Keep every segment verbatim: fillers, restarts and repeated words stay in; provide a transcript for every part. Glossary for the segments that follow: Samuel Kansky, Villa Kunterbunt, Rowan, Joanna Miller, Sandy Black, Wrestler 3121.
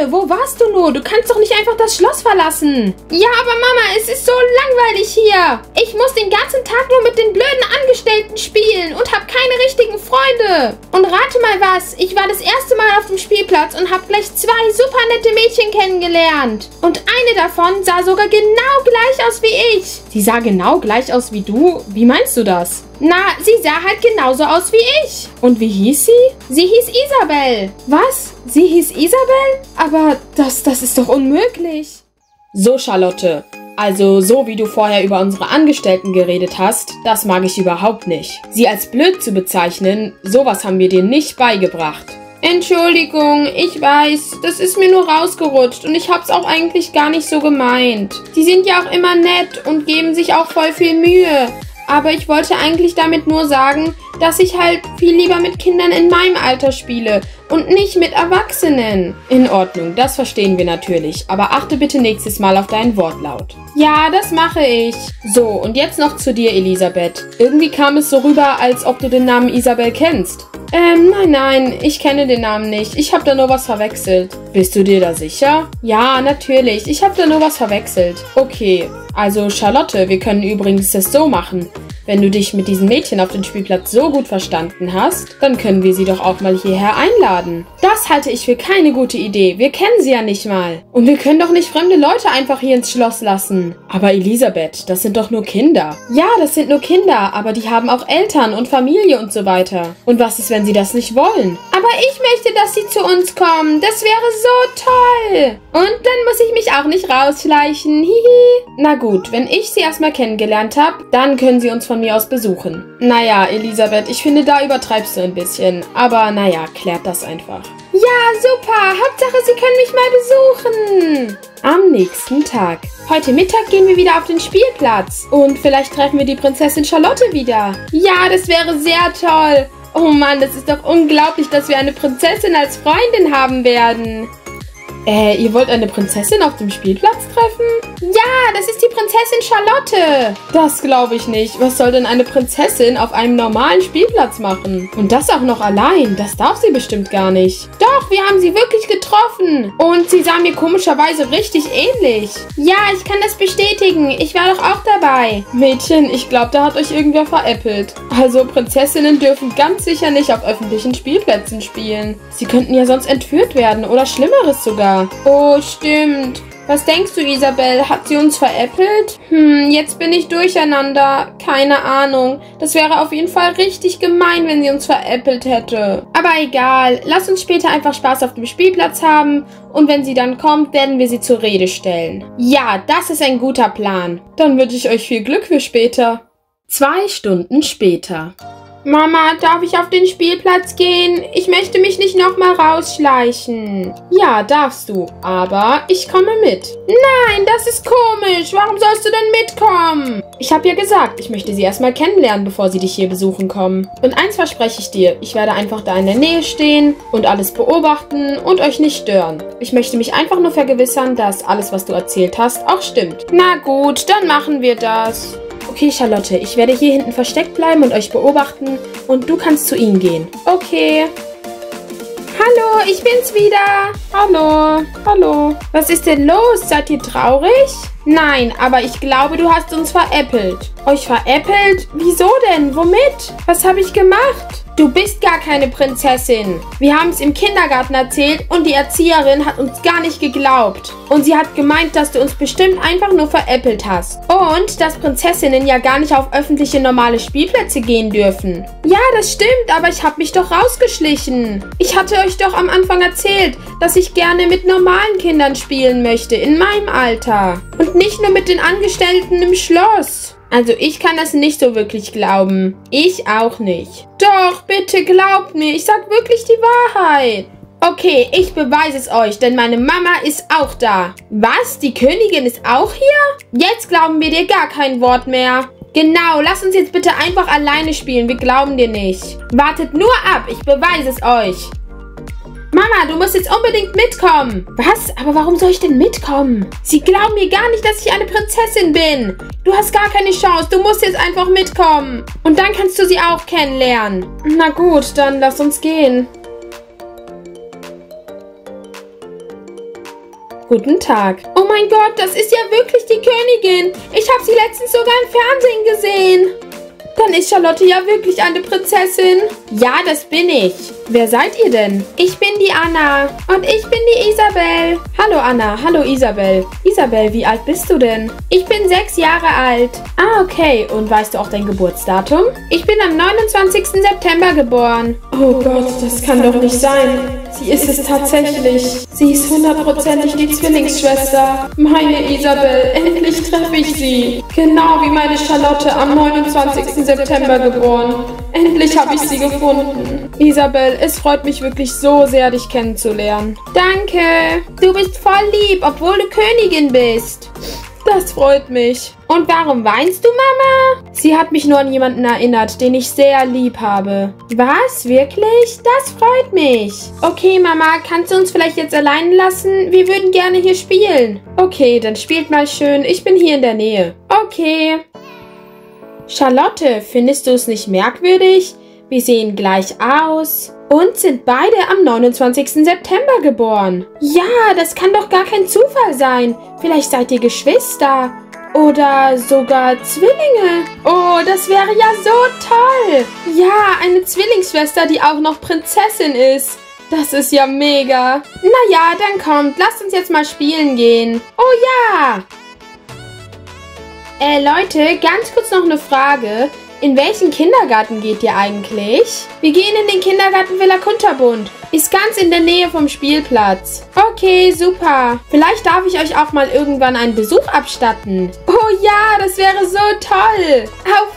Bitte, wo warst du nur? Du kannst doch nicht einfach das Schloss verlassen. Ja, aber Mama, es ist so langweilig hier. Ich muss den ganzen Tag nur mit den blöden Angestellten spielen und habe keine richtigen Freunde. Und rate mal was, ich war das erste Mal auf dem Spielplatz und habe gleich zwei super nette Mädchen kennengelernt. Und eine davon sah sogar genau gleich aus wie ich. Sie sah genau gleich aus wie du? Wie meinst du das? Na, sie sah halt genauso aus wie ich. Und wie hieß sie? Sie hieß Isabel. Was? Sie hieß Isabel? Aber das, das ist doch unmöglich. So, Charlotte. Also, so wie du vorher über unsere Angestellten geredet hast, das mag ich überhaupt nicht. Sie als blöd zu bezeichnen, sowas haben wir dir nicht beigebracht. Entschuldigung, ich weiß, das ist mir nur rausgerutscht und ich hab's auch eigentlich gar nicht so gemeint. Die sind ja auch immer nett und geben sich auch voll viel Mühe. Aber ich wollte eigentlich damit nur sagen, dass ich halt viel lieber mit Kindern in meinem Alter spiele und nicht mit Erwachsenen. In Ordnung, das verstehen wir natürlich, aber achte bitte nächstes Mal auf deinen Wortlaut. Ja, das mache ich. So, und jetzt noch zu dir, Elisabeth. Irgendwie kam es so rüber, als ob du den Namen Isabel kennst. Ähm, nein, nein, ich kenne den Namen nicht. Ich habe da nur was verwechselt. Bist du dir da sicher? Ja, natürlich. Ich habe da nur was verwechselt. Okay, also Charlotte, wir können übrigens das so machen. Wenn du dich mit diesen Mädchen auf dem Spielplatz so gut verstanden hast, dann können wir sie doch auch mal hierher einladen. Das halte ich für keine gute Idee. Wir kennen sie ja nicht mal. Und wir können doch nicht fremde Leute einfach hier ins Schloss lassen. Aber Elisabeth, das sind doch nur Kinder. Ja, das sind nur Kinder, aber die haben auch Eltern und Familie und so weiter. Und was ist, wenn sie das nicht wollen? Aber ich möchte, dass sie zu uns kommen. Das wäre so toll. Und dann muss ich mich auch nicht rausschleichen. Hihi. Na gut, wenn ich sie erstmal kennengelernt habe, dann können sie uns von mir aus besuchen. Naja, Elisabeth, ich finde, da übertreibst du ein bisschen. Aber naja, klärt das einfach. Ja, super. Hauptsache, Sie können mich mal besuchen. Am nächsten Tag. Heute Mittag gehen wir wieder auf den Spielplatz. Und vielleicht treffen wir die Prinzessin Charlotte wieder. Ja, das wäre sehr toll. Oh Mann, das ist doch unglaublich, dass wir eine Prinzessin als Freundin haben werden. Äh, ihr wollt eine Prinzessin auf dem Spielplatz treffen? Ja, das ist die Prinzessin Charlotte. Das glaube ich nicht. Was soll denn eine Prinzessin auf einem normalen Spielplatz machen? Und das auch noch allein. Das darf sie bestimmt gar nicht. Doch, wir haben sie wirklich getroffen. Und sie sah mir komischerweise richtig ähnlich. Ja, ich kann das bestätigen. Ich war doch auch dabei. Mädchen, ich glaube, da hat euch irgendwer veräppelt. Also Prinzessinnen dürfen ganz sicher nicht auf öffentlichen Spielplätzen spielen. Sie könnten ja sonst entführt werden oder Schlimmeres sogar. Oh, stimmt. Was denkst du, Isabel? Hat sie uns veräppelt? Hm, jetzt bin ich durcheinander. Keine Ahnung. Das wäre auf jeden Fall richtig gemein, wenn sie uns veräppelt hätte. Aber egal. Lass uns später einfach Spaß auf dem Spielplatz haben. Und wenn sie dann kommt, werden wir sie zur Rede stellen. Ja, das ist ein guter Plan. Dann wünsche ich euch viel Glück für später. Zwei Stunden später. Mama, darf ich auf den Spielplatz gehen? Ich möchte mich nicht nochmal rausschleichen. Ja, darfst du, aber ich komme mit. Nein, das ist komisch. Warum sollst du denn mitkommen? Ich habe ja gesagt, ich möchte sie erstmal kennenlernen, bevor sie dich hier besuchen kommen. Und eins verspreche ich dir, ich werde einfach da in der Nähe stehen und alles beobachten und euch nicht stören. Ich möchte mich einfach nur vergewissern, dass alles, was du erzählt hast, auch stimmt. Na gut, dann machen wir das. Okay, Charlotte, ich werde hier hinten versteckt bleiben und euch beobachten und du kannst zu ihnen gehen. Okay. Hallo, ich bin's wieder. Hallo, hallo. Was ist denn los? Seid ihr traurig? Nein, aber ich glaube, du hast uns veräppelt. Euch veräppelt? Wieso denn? Womit? Was habe ich gemacht? Du bist gar keine Prinzessin. Wir haben es im Kindergarten erzählt und die Erzieherin hat uns gar nicht geglaubt. Und sie hat gemeint, dass du uns bestimmt einfach nur veräppelt hast. Und dass Prinzessinnen ja gar nicht auf öffentliche normale Spielplätze gehen dürfen. Ja, das stimmt, aber ich habe mich doch rausgeschlichen. Ich hatte euch doch am Anfang erzählt, dass ich gerne mit normalen Kindern spielen möchte, in meinem Alter. Und nicht nur mit den Angestellten im Schloss. Also ich kann das nicht so wirklich glauben. Ich auch nicht. Doch, bitte glaubt mir, ich sag wirklich die Wahrheit. Okay, ich beweise es euch, denn meine Mama ist auch da. Was? Die Königin ist auch hier? Jetzt glauben wir dir gar kein Wort mehr. Genau, lass uns jetzt bitte einfach alleine spielen, wir glauben dir nicht. Wartet nur ab, ich beweise es euch. Mama, du musst jetzt unbedingt mitkommen. Was? Aber warum soll ich denn mitkommen? Sie glauben mir gar nicht, dass ich eine Prinzessin bin. Du hast gar keine Chance. Du musst jetzt einfach mitkommen. Und dann kannst du sie auch kennenlernen. Na gut, dann lass uns gehen. Guten Tag. Oh mein Gott, das ist ja wirklich die Königin. Ich habe sie letztens sogar im Fernsehen gesehen. Dann ist Charlotte ja wirklich eine Prinzessin. Ja, das bin ich. Wer seid ihr denn? Ich bin die Anna. Und ich bin die Isabel. Hallo Anna, hallo Isabel. Isabel, wie alt bist du denn? Ich bin sechs Jahre alt. Ah, okay. Und weißt du auch dein Geburtsdatum? Ich bin am neunundzwanzigsten September geboren. Oh Gott, das kann doch nicht sein. Sie ist es tatsächlich. Sie ist hundertprozentig die Zwillingsschwester. Meine Isabel, endlich treffe ich sie. Genau wie meine Charlotte am neunundzwanzigsten September geboren. Endlich habe ich sie gefunden. Isabel, es freut mich wirklich so sehr, dich kennenzulernen. Danke. Du bist voll lieb, obwohl du Königin bist. Das freut mich. Und warum weinst du, Mama? Sie hat mich nur an jemanden erinnert, den ich sehr lieb habe. Was? Wirklich? Das freut mich. Okay, Mama, kannst du uns vielleicht jetzt allein lassen? Wir würden gerne hier spielen. Okay, dann spielt mal schön. Ich bin hier in der Nähe. Okay. Charlotte, findest du es nicht merkwürdig? Wir sehen gleich aus und sind beide am neunundzwanzigsten September geboren. Ja, das kann doch gar kein Zufall sein. Vielleicht seid ihr Geschwister oder sogar Zwillinge. Oh, das wäre ja so toll. Ja, eine Zwillingsschwester, die auch noch Prinzessin ist. Das ist ja mega. Naja, dann kommt, lasst uns jetzt mal spielen gehen. Oh ja! Äh, Leute, ganz kurz noch eine Frage. In welchen Kindergarten geht ihr eigentlich? Wir gehen in den Kindergarten Villa Kunterbunt. Ist ganz in der Nähe vom Spielplatz. Okay, super. Vielleicht darf ich euch auch mal irgendwann einen Besuch abstatten. Oh ja, das wäre so toll. Auf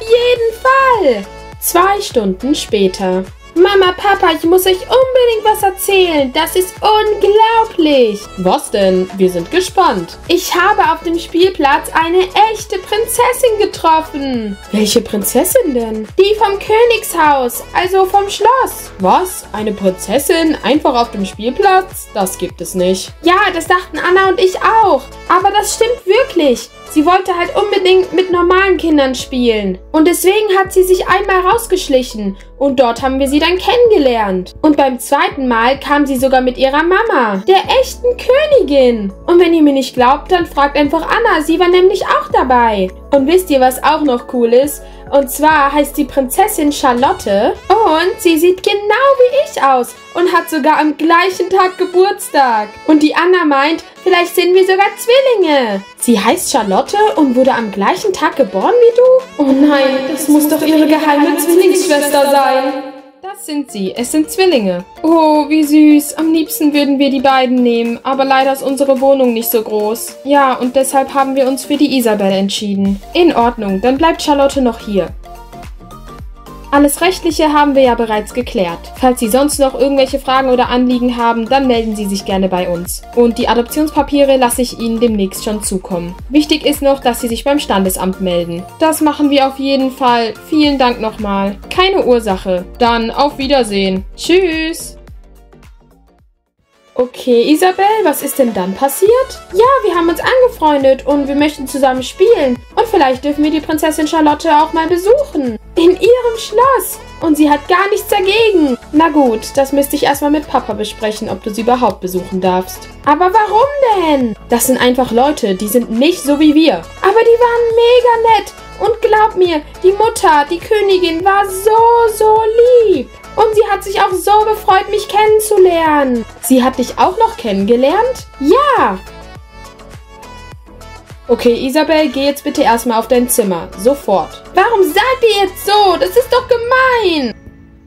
jeden Fall. Zwei Stunden später. Mama, Papa, ich muss euch unbedingt was erzählen. Das ist unglaublich. Was denn? Wir sind gespannt. Ich habe auf dem Spielplatz eine echte Prinzessin getroffen. Welche Prinzessin denn? Die vom Königshaus, also vom Schloss. Was? Eine Prinzessin? Einfach auf dem Spielplatz? Das gibt es nicht. Ja, das dachten Anna und ich auch. Aber das stimmt wirklich. Sie wollte halt unbedingt mit normalen Kindern spielen. Und deswegen hat sie sich einmal rausgeschlichen. Und dort haben wir sie dann kennengelernt. Und beim zweiten Mal kam sie sogar mit ihrer Mama, der echten Königin. Und wenn ihr mir nicht glaubt, dann fragt einfach Anna. Sie war nämlich auch dabei. Und wisst ihr, was auch noch cool ist? Und zwar heißt die Prinzessin Charlotte. Und sie sieht genau wie ich aus. Und hat sogar am gleichen Tag Geburtstag. Und die Anna meint, vielleicht sind wir sogar Zwillinge. Sie heißt Charlotte und wurde am gleichen Tag geboren wie du? Oh nein, das, das muss, muss doch ihre geheime Zwillingsschwester sein. Das sind sie, es sind Zwillinge. Oh, wie süß. Am liebsten würden wir die beiden nehmen, aber leider ist unsere Wohnung nicht so groß. Ja, und deshalb haben wir uns für die Isabel entschieden. In Ordnung, dann bleibt Charlotte noch hier. Alles Rechtliche haben wir ja bereits geklärt. Falls Sie sonst noch irgendwelche Fragen oder Anliegen haben, dann melden Sie sich gerne bei uns. Und die Adoptionspapiere lasse ich Ihnen demnächst schon zukommen. Wichtig ist noch, dass Sie sich beim Standesamt melden. Das machen wir auf jeden Fall. Vielen Dank nochmal. Keine Ursache. Dann auf Wiedersehen. Tschüss! Okay, Isabel, was ist denn dann passiert? Ja, wir haben uns angefreundet und wir möchten zusammen spielen. Und vielleicht dürfen wir die Prinzessin Charlotte auch mal besuchen. In ihrem Schloss. Und sie hat gar nichts dagegen. Na gut, das müsste ich erstmal mit Papa besprechen, ob du sie überhaupt besuchen darfst. Aber warum denn? Das sind einfach Leute, die sind nicht so wie wir. Aber die waren mega nett. Und glaub mir, die Mutter, die Königin, war so, so lieb. Und sie hat sich auch so gefreut, mich kennenzulernen. Sie hat dich auch noch kennengelernt? Ja! Okay, Isabel, geh jetzt bitte erstmal auf dein Zimmer. Sofort. Warum seid ihr jetzt so? Das ist doch gemein!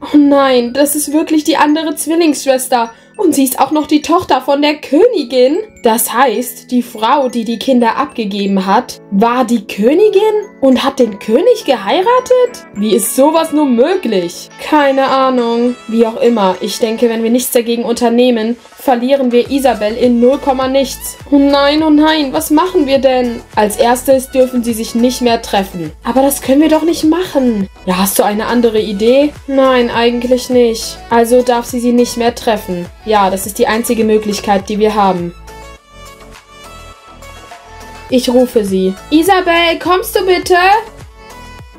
Oh nein, das ist wirklich die andere Zwillingsschwester. Und sie ist auch noch die Tochter von der Königin. Das heißt, die Frau, die die Kinder abgegeben hat, war die Königin und hat den König geheiratet? Wie ist sowas nur möglich? Keine Ahnung. Wie auch immer, ich denke, wenn wir nichts dagegen unternehmen, verlieren wir Isabel in null, nichts. Oh nein, oh nein, was machen wir denn? Als erstes dürfen sie sich nicht mehr treffen. Aber das können wir doch nicht machen. Ja, hast du eine andere Idee? Nein, eigentlich nicht. Also darf sie sie nicht mehr treffen. Ja, das ist die einzige Möglichkeit, die wir haben. Ich rufe sie. Isabel, kommst du bitte?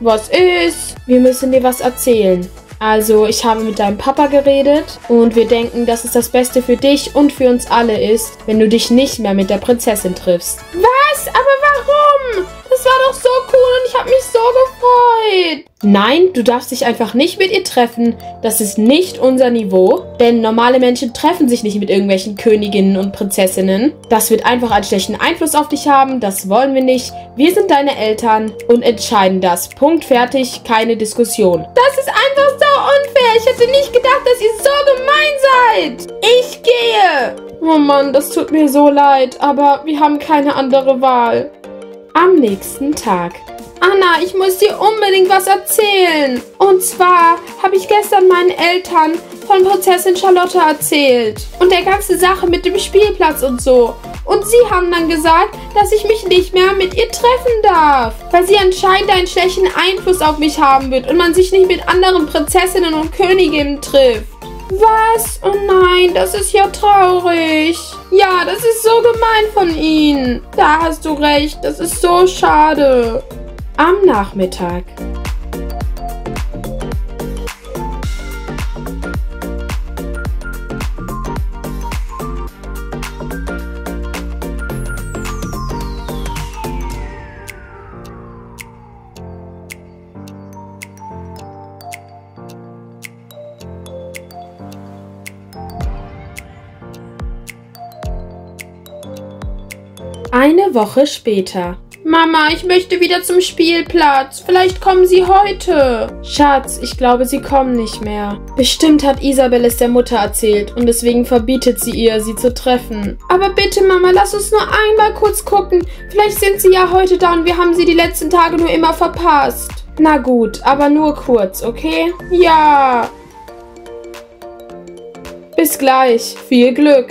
Was ist? Wir müssen dir was erzählen. Also ich habe mit deinem Papa geredet und wir denken, dass es das Beste für dich und für uns alle ist, wenn du dich nicht mehr mit der Prinzessin triffst. Was? Aber warum? Das war doch so cool und ich habe mich so gefreut. Nein, du darfst dich einfach nicht mit ihr treffen. Das ist nicht unser Niveau. Denn normale Menschen treffen sich nicht mit irgendwelchen Königinnen und Prinzessinnen. Das wird einfach einen schlechten Einfluss auf dich haben. Das wollen wir nicht. Wir sind deine Eltern und entscheiden das. Punkt, fertig, keine Diskussion. Das ist einfach so unfair. Ich hätte nicht gedacht, dass ihr so gemein seid. Ich gehe. Oh Mann, das tut mir so leid. Aber wir haben keine andere Wahl. Am nächsten Tag. Anna, ich muss dir unbedingt was erzählen. Und zwar habe ich gestern meinen Eltern von Prinzessin Charlotte erzählt. Und der ganzen Sache mit dem Spielplatz und so. Und sie haben dann gesagt, dass ich mich nicht mehr mit ihr treffen darf. Weil sie anscheinend einen schlechten Einfluss auf mich haben wird. Und man sich nicht mit anderen Prinzessinnen und Königinnen trifft. Was? Oh nein, das ist ja traurig. Ja, das ist so gemein von ihnen. Da hast du recht, das ist so schade. Am Nachmittag. Eine Woche später. Mama, ich möchte wieder zum Spielplatz. Vielleicht kommen sie heute. Schatz, ich glaube, sie kommen nicht mehr. Bestimmt hat Isabel es der Mutter erzählt und deswegen verbietet sie ihr, sie zu treffen. Aber bitte, Mama, lass uns nur einmal kurz gucken. Vielleicht sind sie ja heute da und wir haben sie die letzten Tage nur immer verpasst. Na gut, aber nur kurz, okay? Ja. Bis gleich. Viel Glück.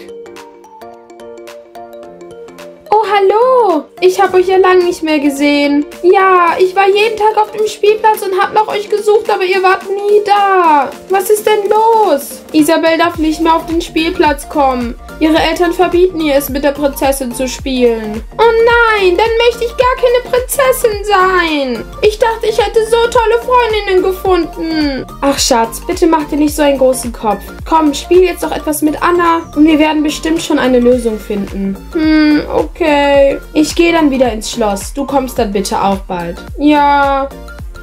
Hallo, ich habe euch ja lange nicht mehr gesehen. Ja, ich war jeden Tag auf dem Spielplatz und habe nach euch gesucht, aber ihr wart nie da. Was ist denn los? Isabel darf nicht mehr auf den Spielplatz kommen. Ihre Eltern verbieten ihr es, mit der Prinzessin zu spielen. Oh nein, dann möchte ich gar keine Prinzessin sein. Ich dachte, ich hätte so tolle Freundinnen gefunden. Ach Schatz, bitte mach dir nicht so einen großen Kopf. Komm, spiel jetzt doch etwas mit Anna und wir werden bestimmt schon eine Lösung finden. Hm, okay. Ich gehe dann wieder ins Schloss. Du kommst dann bitte auch bald. Ja.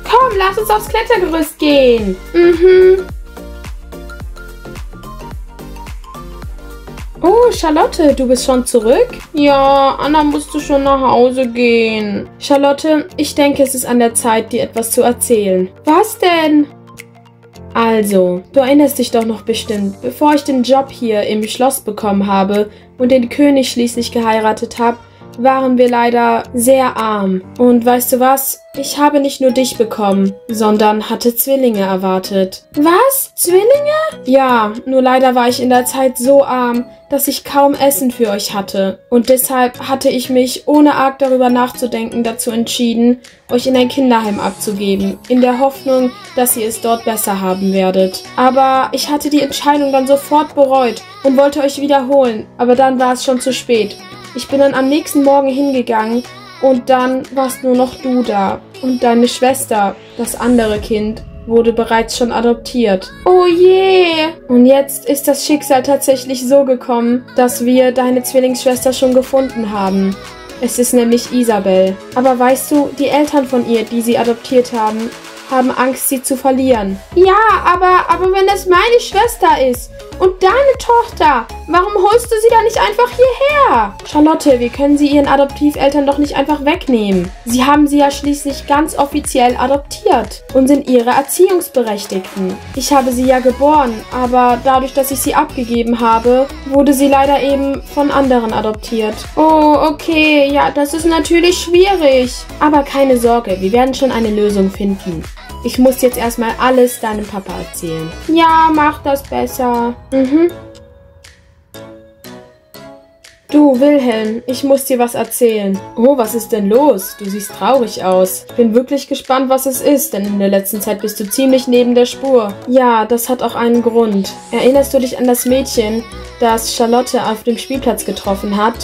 Komm, lass uns aufs Klettergerüst gehen. Mhm. Oh, Charlotte, du bist schon zurück? Ja, Anna musste schon nach Hause gehen. Charlotte, ich denke, es ist an der Zeit, dir etwas zu erzählen. Was denn? Also, du erinnerst dich doch noch bestimmt, bevor ich den Job hier im Schloss bekommen habe und den König schließlich geheiratet habe, waren wir leider sehr arm. Und weißt du was? Ich habe nicht nur dich bekommen, sondern hatte Zwillinge erwartet. Was? Zwillinge? Ja, nur leider war ich in der Zeit so arm, dass ich kaum Essen für euch hatte. Und deshalb hatte ich mich, ohne arg darüber nachzudenken, dazu entschieden, euch in ein Kinderheim abzugeben, in der Hoffnung, dass ihr es dort besser haben werdet. Aber ich hatte die Entscheidung dann sofort bereut und wollte euch wiederholen, aber dann war es schon zu spät. Ich bin dann am nächsten Morgen hingegangen und dann warst nur noch du da. Und deine Schwester, das andere Kind, wurde bereits schon adoptiert. Oh je! Und jetzt ist das Schicksal tatsächlich so gekommen, dass wir deine Zwillingsschwester schon gefunden haben. Es ist nämlich Isabel. Aber weißt du, die Eltern von ihr, die sie adoptiert haben, haben Angst, sie zu verlieren. Ja, aber, aber wenn das meine Schwester ist und deine Tochter, warum holst du sie dann nicht einfach hierher? Charlotte, wir können sie ihren Adoptiveltern doch nicht einfach wegnehmen. Sie haben sie ja schließlich ganz offiziell adoptiert und sind ihre Erziehungsberechtigten. Ich habe sie ja geboren, aber dadurch, dass ich sie abgegeben habe, wurde sie leider eben von anderen adoptiert. Oh, okay, ja, das ist natürlich schwierig. Aber keine Sorge, wir werden schon eine Lösung finden. Ich muss jetzt erstmal alles deinem Papa erzählen. Ja, mach das besser. Mhm. Du, Wilhelm, ich muss dir was erzählen. Oh, was ist denn los? Du siehst traurig aus. Ich bin wirklich gespannt, was es ist, denn in der letzten Zeit bist du ziemlich neben der Spur. Ja, das hat auch einen Grund. Erinnerst du dich an das Mädchen, das Charlotte auf dem Spielplatz getroffen hat?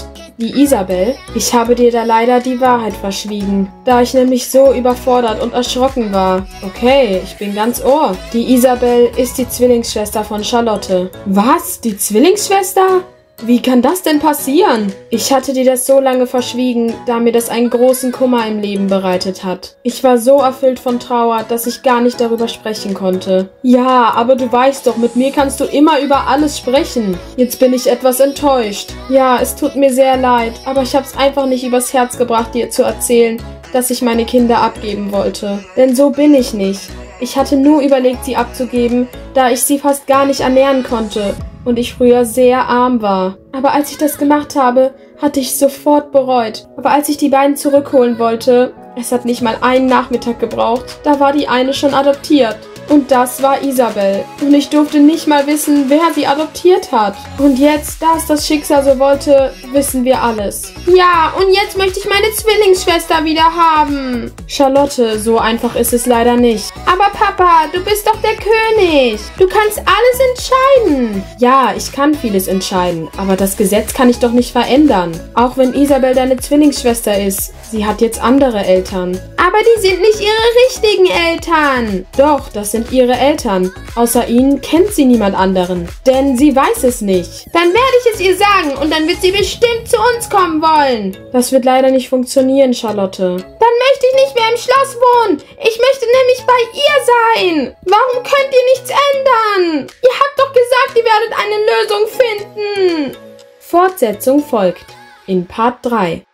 Wie Isabel? Ich habe dir da leider die Wahrheit verschwiegen, da ich nämlich so überfordert und erschrocken war. Okay, ich bin ganz Ohr. Die Isabel ist die Zwillingsschwester von Charlotte. Was? Die Zwillingsschwester? Wie kann das denn passieren? Ich hatte dir das so lange verschwiegen, da mir das einen großen Kummer im Leben bereitet hat. Ich war so erfüllt von Trauer, dass ich gar nicht darüber sprechen konnte. Ja, aber du weißt doch, mit mir kannst du immer über alles sprechen. Jetzt bin ich etwas enttäuscht. Ja, es tut mir sehr leid, aber ich hab's einfach nicht übers Herz gebracht, dir zu erzählen, dass ich meine Kinder abgeben wollte. Denn so bin ich nicht. Ich hatte nur überlegt, sie abzugeben, da ich sie fast gar nicht ernähren konnte und ich früher sehr arm war. Aber als ich das gemacht habe, hatte ich sofort bereut. Aber als ich die beiden zurückholen wollte, es hat nicht mal einen Nachmittag gebraucht, da war die eine schon adoptiert. Und das war Isabel. Und ich durfte nicht mal wissen, wer sie adoptiert hat. Und jetzt, da es das Schicksal so wollte, wissen wir alles. Ja, und jetzt möchte ich meine Zwillingsschwester wieder haben. Charlotte, so einfach ist es leider nicht. Aber Papa, du bist doch der König. Du kannst alles entscheiden. Ja, ich kann vieles entscheiden, aber das Gesetz kann ich doch nicht verändern. Auch wenn Isabel deine Zwillingsschwester ist, sie hat jetzt andere Eltern. Aber die sind nicht ihre richtigen Eltern. Doch, das sind ihre Eltern. Außer ihnen kennt sie niemand anderen, denn sie weiß es nicht. Dann werde ich es ihr sagen und dann wird sie bestimmt zu uns kommen wollen. Das wird leider nicht funktionieren, Charlotte. Dann möchte ich nicht mehr im Schloss wohnen. Ich möchte nämlich bei ihr sein. Warum könnt ihr nichts ändern? Ihr habt doch gesagt, ihr werdet eine Lösung finden. Fortsetzung folgt in Part drei.